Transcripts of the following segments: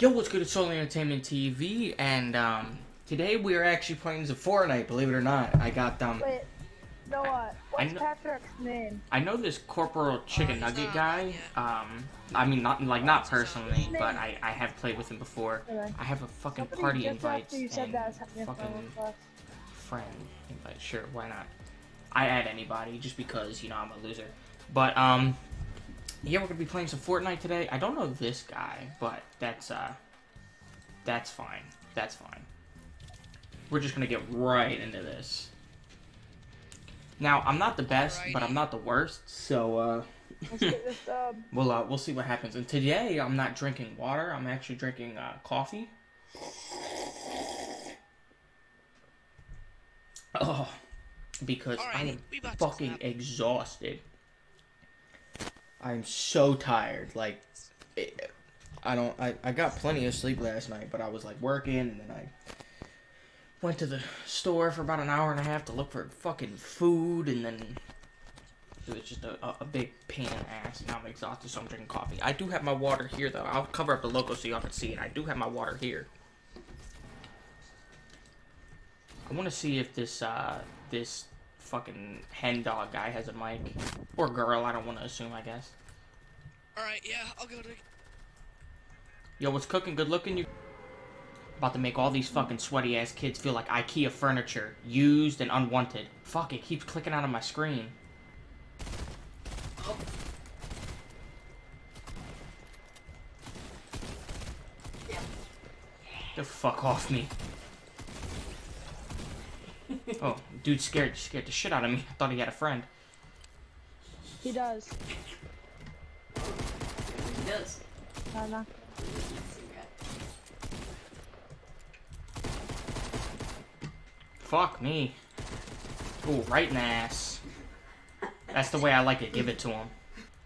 Yo, what's good? It's Solely Entertainment TV, and today we are actually playing some Fortnite. Believe it or not, I got Wait, no, what's Patrick's name? I know this Corporal Chicken Nugget guy. I mean, not personally, but I have played with him before. Okay. I have a fucking party invite and fucking friend invite. Sure, why not? I add anybody just because, you know, I'm a loser. But yeah, we're gonna be playing some Fortnite today. I don't know this guy, but that's fine. That's fine. We're just gonna get right into this. Now, I'm not the best, but I'm not the worst, so let's get this, we'll see what happens. And today, I'm not drinking water. I'm actually drinking coffee. Oh, because I'm fucking exhausted. I'm so tired, like, I got plenty of sleep last night, but I was, like, working, and then I went to the store for about an hour and a half to look for fucking food, and then it was just a big pain in the ass, and I'm exhausted, so I'm drinking coffee. I do have my water here, though. I'll cover up the logo so y'all can see it. I do have my water here. I want to see if this, this fucking hen dog guy has a mic. Or girl, I don't want to assume, I guess. Alright, yeah, I'll go to... Yo, what's cooking? Good looking, you... About to make all these fucking sweaty-ass kids feel like IKEA furniture. Used and unwanted. Fuck, it keeps clicking out of my screen. Oh. Yeah. Get the fuck off me. Oh, dude scared the shit out of me. I thought he had a friend. He does. He does. No. Fuck me. Ooh, right in the ass. That's the way I like to give it to him.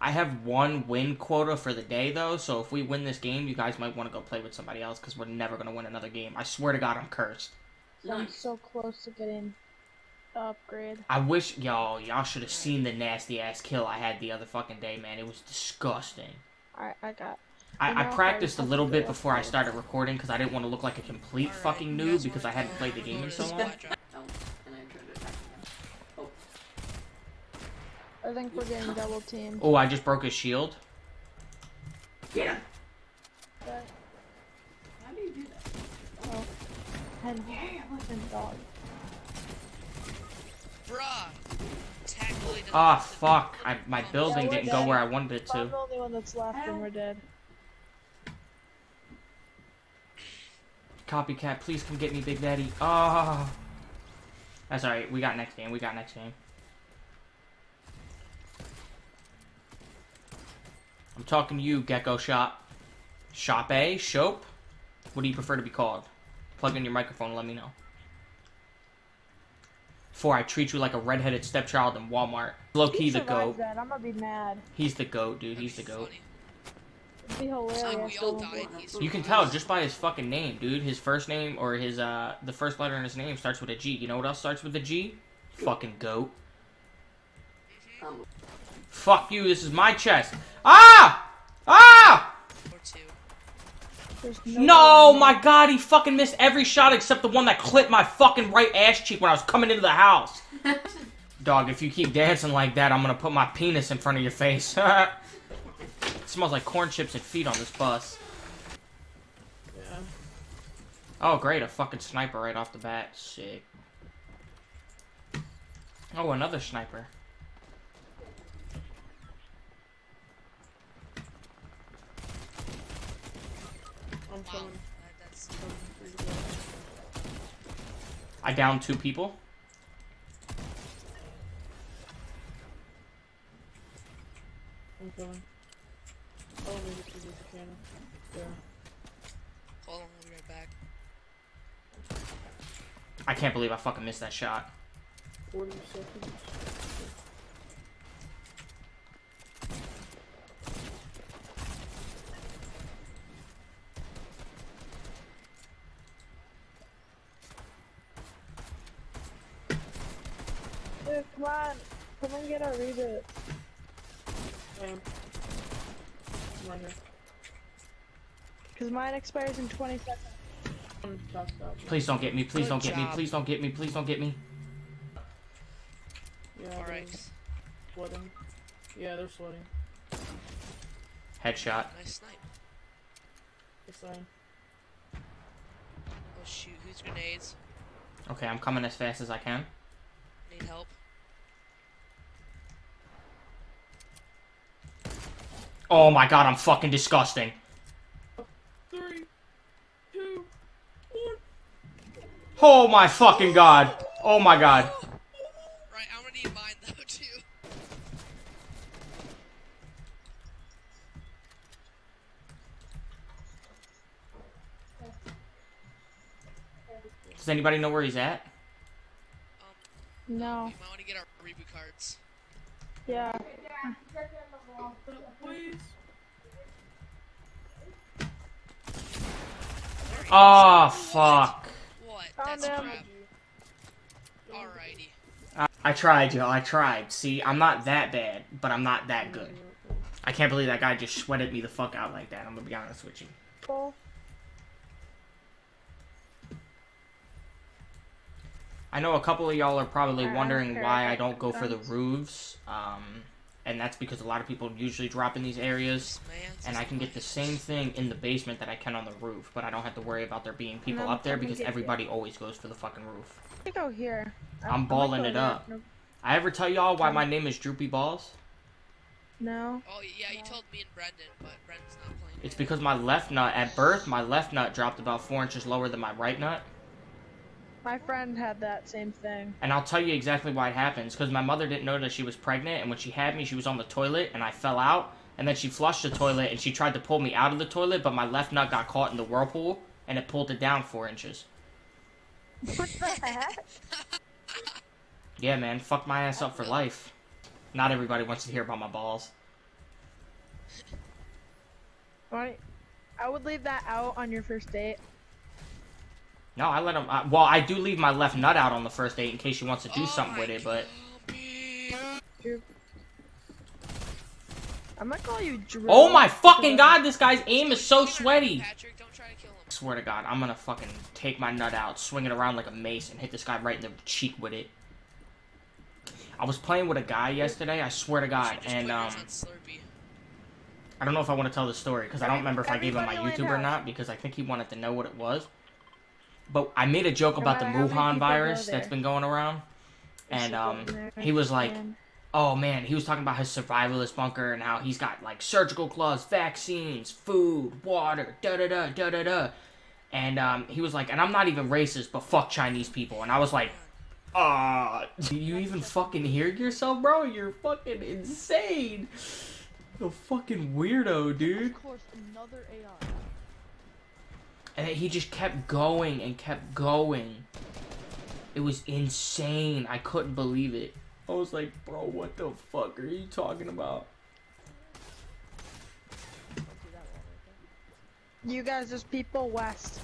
I have one win quota for the day, though, so if we win this game, you guys might want to go play with somebody else, because we're never going to win another game. I swear to God, I'm cursed. I'm so close to getting... upgrade. I wish y'all should have seen the nasty ass kill I had the other fucking day, man. It was disgusting. Alright, I practiced a little bit before I started recording because I didn't want to look like a complete fucking noob because I hadn't played the game in so long. I think we're getting double teamed. Oh, I just broke his shield. Yeah. How do you do that? Oh, and dog. Ah, oh, fuck. My building didn't go where I wanted it to. I'm the only one that's left and we're dead. Copycat, please come get me, Big Daddy. Oh. That's alright. We got next game. We got next game. I'm talking to you, Gecko Shope. Shope? Shope? What do you prefer to be called? Plug in your microphone and let me know. Before I treat you like a redheaded stepchild in Walmart. Low-key the goat. That. I'm gonna be mad. He's the goat, dude. He's the goat. It'd be hilarious. Like we all died. You can tell just by his fucking name, dude. His first name or his the first letter in his name starts with a G. You know what else starts with a G? Fucking goat. Fuck you. This is my chest. Ah! Ah! No, my God, he fucking missed every shot except the one that clipped my fucking right ass cheek when I was coming into the house. Dog, if you keep dancing like that, I'm gonna put my penis in front of your face. It smells like corn chips and feet on this bus. Yeah. Oh, great, a fucking sniper right off the bat. Sick. Oh, another sniper. I downed two people. I'm coming. Oh, maybe she did the camera. Yeah. Hold on, we'll be right back. I can't believe I fucking missed that shot. 40 seconds. Dude, come on. Come and get our reboot. Come on here. Because mine expires in 20 seconds. Please don't get me, please don't get me, please don't get me, please don't get me. Yeah, alright. Sweating. Yeah, they're sweating. Headshot. Nice snipe. Good sign. Oh shoot, who's grenades? Okay, I'm coming as fast as I can. Need help. Oh my god, I'm fucking disgusting. 3, 2, 1. Oh my fucking god. Oh my god. Right, I'm gonna need mine though too. Does anybody know where he's at? No. You might want to get our reboot cards. Yeah. Please. Oh, fuck. What? That's crap. Alrighty. I tried, yo. I tried. See, I'm not that bad, but I'm not that good. I can't believe that guy just sweated me the fuck out like that. I'm gonna be honest with you. Cool. I know a couple of y'all are probably wondering why I don't go for the roofs, and that's because a lot of people usually drop in these areas, and I can get the same thing in the basement that I can on the roof, but I don't have to worry about there being people up there because everybody always goes for the fucking roof. I go here. I'm balling it up. I ever tell y'all why my name is Droopy Balls? No. Oh yeah, you told me and Brendan, but Brendan's not playing. It's because my left nut, at birth, my left nut dropped about 4 inches lower than my right nut. My friend had that same thing. And I'll tell you exactly why it happens. Because my mother didn't know that she was pregnant. And when she had me, she was on the toilet. And I fell out. And then she flushed the toilet. And she tried to pull me out of the toilet. But my left nut got caught in the whirlpool. And it pulled it down 4 inches. What the heck? Yeah, man. Fuck my ass up for life. Not everybody wants to hear about my balls. I would leave that out on your first date. No, I let him. Well, I do leave my left nut out on the first date in case she wants to do something with it, but. I'm gonna call you Drew. Oh my fucking god, this guy's aim is so sweaty. Patrick, don't try to kill him. I swear to god, I'm gonna fucking take my nut out, swing it around like a mace, and hit this guy right in the cheek with it. I was playing with a guy yesterday, I swear to god, and, I don't know if I want to tell the story, because I don't remember if I gave him my YouTube or not, because I think he wanted to know what it was. But I made a joke about the Wuhan virus that's been going around, and he was like, oh man, he was talking about his survivalist bunker and how he's got like surgical gloves, vaccines, food, water, da-da-da, da-da-da. And he was like, and I'm not even racist, but fuck Chinese people. And I was like, do you even fucking hear yourself, bro? You're fucking insane. You're a fucking weirdo, dude. Of course, another AI. And he just kept going and kept going. It was insane. I couldn't believe it. I was like, bro, what the fuck are you talking about? You guys, just people west.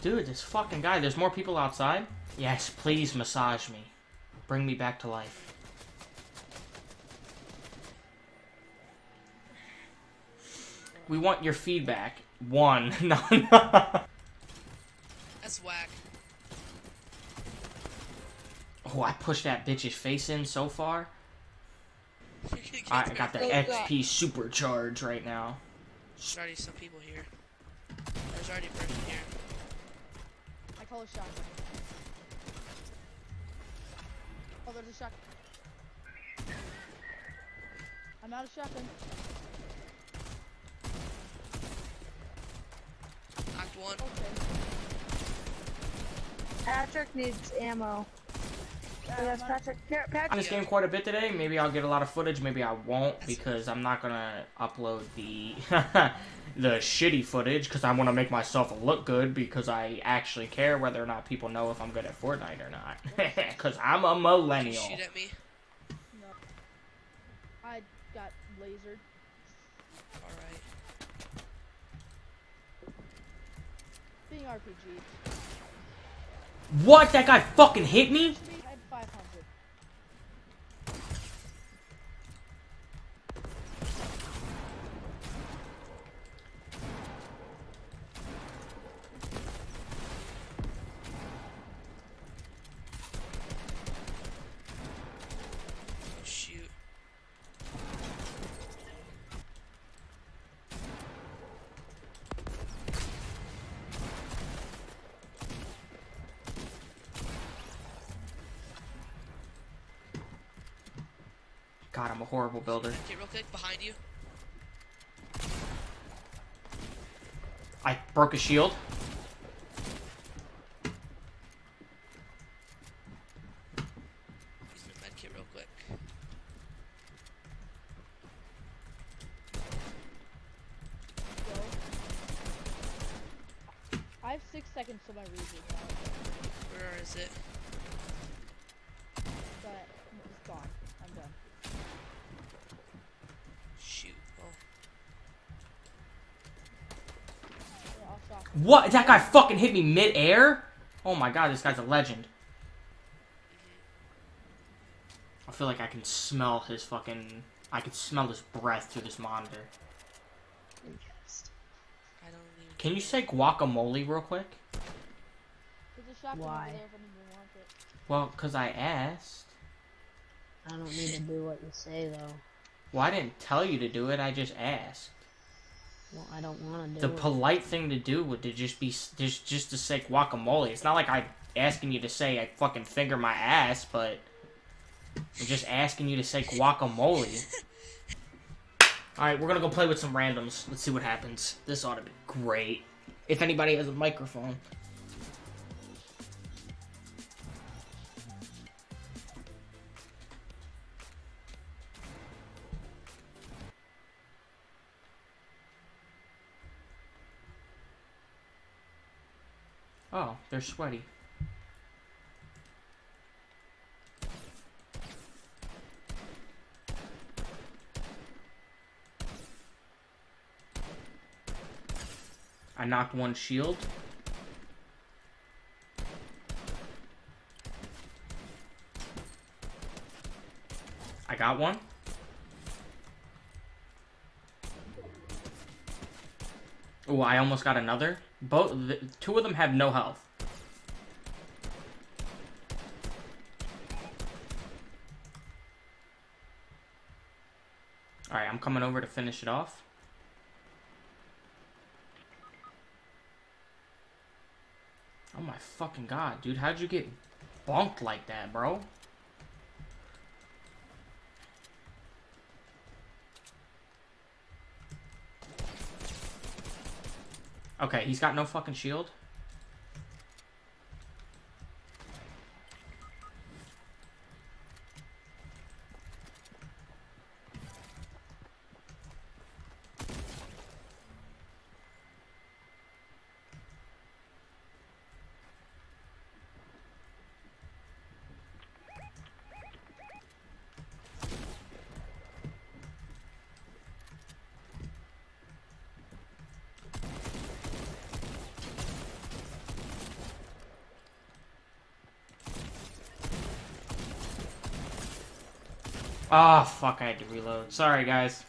Dude, this fucking guy. There's more people outside. Yes, please massage me. Bring me back to life. We want your feedback. One. No. That's whack. Oh, I pushed that bitch's face in so far. I got the XP supercharge right now. There's already some people here. There's already a person here. Oh, there's a shotgun. I'm out of shotgun. Knocked one. Okay. Patrick needs ammo. That's Patrick. I'm just game quite a bit today. Maybe I'll get a lot of footage. Maybe I won't because I'm not gonna upload the. The shitty footage because I want to make myself look good because I actually care whether or not people know if I'm good at Fortnite or not because I'm a millennial. Shoot at me. No. I got lasered. All right. Being RPG. What? That guy fucking hit me? God, I'm a horrible builder. Get real quick behind you. I broke a shield. Use my med kit real quick. Go. I have 6 seconds till my region. Where is it? But it's gone. I'm done. What? That guy fucking hit me mid-air? Oh my god, this guy's a legend. I feel like I can smell his fucking... I can smell his breath through this monitor. Can you say guacamole real quick? Why? Well, because I asked. I don't need to do what you say, though. Well, I didn't tell you to do it, I just asked. Well, I don't want to do it. The polite thing to do would to just be just to say guacamole. It's not like I'm asking you to say I fucking finger my ass, but I'm just asking you to say guacamole. All right, we're gonna go play with some randoms. Let's see what happens. This ought to be great. If anybody has a microphone. Oh, they're sweaty. I knocked one shield. I got one. Oh, I almost got another. Both, two of them have no health. All right, I'm coming over to finish it off. Oh my fucking god, dude. How'd you get bonked like that, bro? Okay, he's got no fucking shield. Oh, fuck, I had to reload. Sorry, guys.